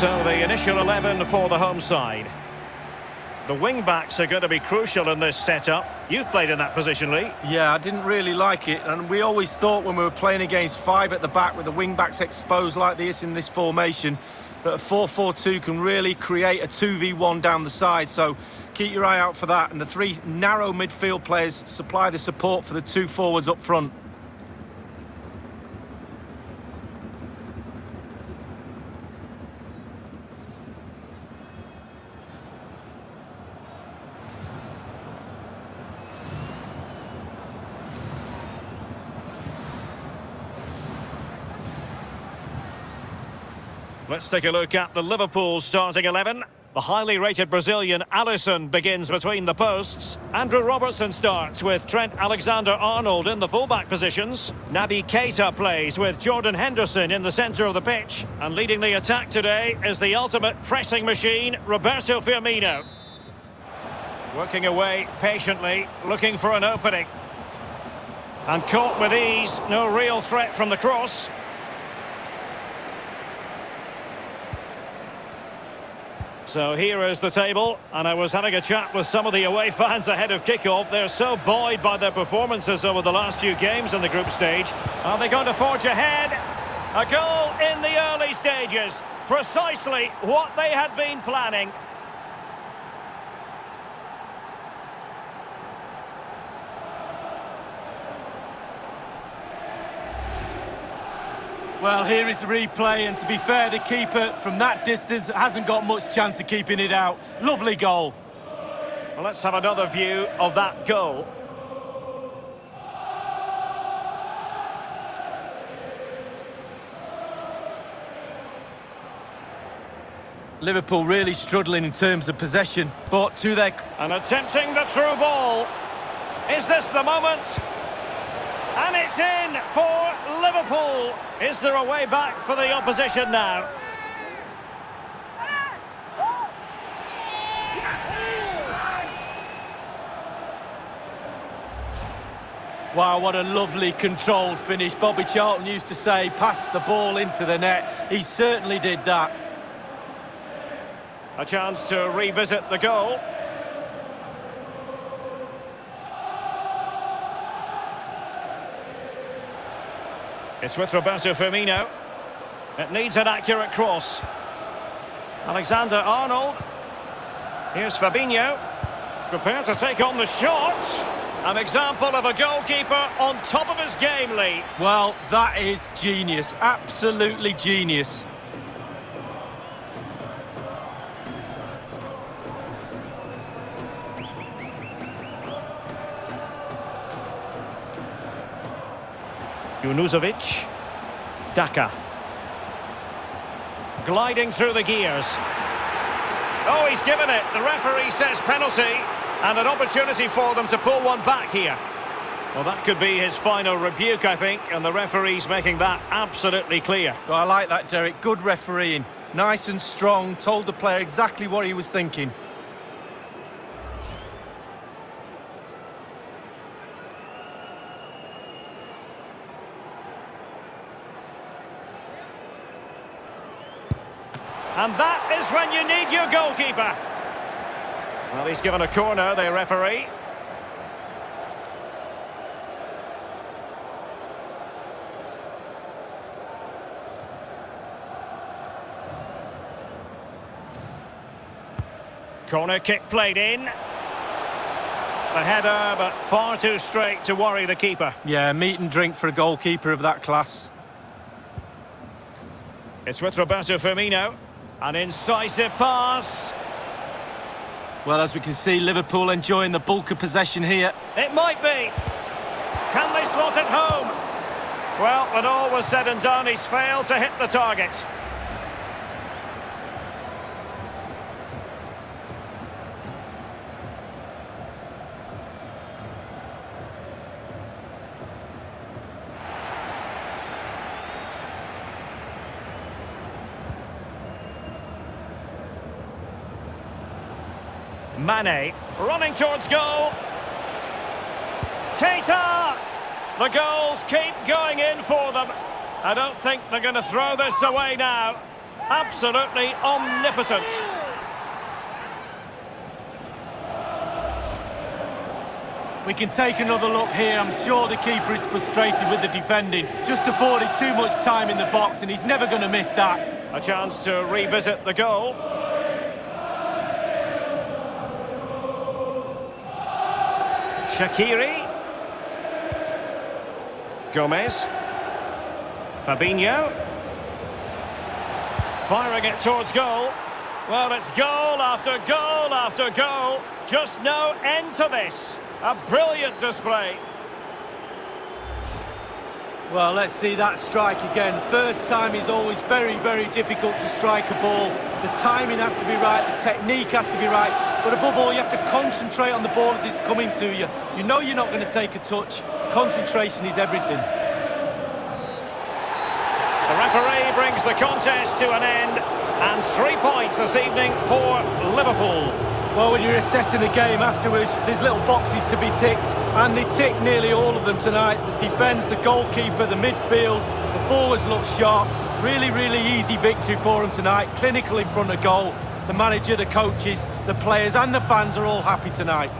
So the initial 11 for the home side. The wing-backs are going to be crucial in this setup. You've played in that position, Lee. Yeah, I didn't really like it, and we always thought when we were playing against five at the back with the wing-backs exposed like this in this formation, that a 4-4-2 can really create a 2v1 down the side, so keep your eye out for that. And the three narrow midfield players supply the support for the two forwards up front. Let's take a look at the Liverpool starting 11. The highly rated Brazilian Alisson begins between the posts. Andrew Robertson starts with Trent Alexander-Arnold in the fullback positions. Naby Keita plays with Jordan Henderson in the centre of the pitch. And leading the attack today is the ultimate pressing machine, Roberto Firmino. Working away patiently, looking for an opening. And caught with ease, no real threat from the cross. So here is the table, and I was having a chat with some of the away fans ahead of kickoff. They're so buoyed by their performances over the last few games in the group stage. Are they going to forge ahead? A goal in the early stages. Precisely what they had been planning. Well, here is the replay, and to be fair, the keeper from that distance hasn't got much chance of keeping it out. Lovely goal. Well, let's have another view of that goal. Liverpool really struggling in terms of possession, but to their... And attempting the through ball. Is this the moment? And it's in for Liverpool. Is there a way back for the opposition now? Wow, what a lovely controlled finish. Bobby Charlton used to say, pass the ball into the net. He certainly did that. A chance to revisit the goal. It's with Roberto Firmino. It needs an accurate cross. Alexander-Arnold. Here's Fabinho. Prepared to take on the shot. An example of a goalkeeper on top of his game, Lee. Well, that is genius. Absolutely genius. Junuzovic, Daka, gliding through the gears. Oh, he's given it. The referee says penalty, and an opportunity for them to pull one back here. Well, that could be his final rebuke, I think, and the referee's making that absolutely clear. Well, I like that, Derek. Good refereeing. Nice and strong. Told the player exactly what he was thinking. And that is when you need your goalkeeper. Well, he's given a corner, the referee. Corner kick played in. The header, but far too straight to worry the keeper. Yeah, meat and drink for a goalkeeper of that class. It's with Roberto Firmino. An incisive pass. Well, as we can see, Liverpool enjoying the bulk of possession here. It might be. Can they slot it home? Well, when all was said and done, he's failed to hit the target. Mane, running towards goal. Keita! The goals keep going in for them. I don't think they're going to throw this away now. Absolutely omnipotent. We can take another look here. I'm sure the keeper is frustrated with the defending. Just afforded too much time in the box, and he's never going to miss that. A chance to revisit the goal. Shakiri. Gomez. Fabinho. Firing it towards goal. Well, it's goal after goal after goal. Just no end to this. A brilliant display. Well, let's see that strike again. First time is always very, very difficult to strike a ball. The timing has to be right, the technique has to be right, but above all, you have to concentrate on the ball as it's coming to you. You know you're not going to take a touch. Concentration is everything. The referee brings the contest to an end, and 3 points this evening for Liverpool. Well, when you're assessing a game afterwards, there's little boxes to be ticked, and they tick nearly all of them tonight. The defence, the goalkeeper, the midfield, the forwards look sharp. Really, really easy victory for them tonight. Clinical in front of goal. The manager, the coaches, the players and the fans are all happy tonight.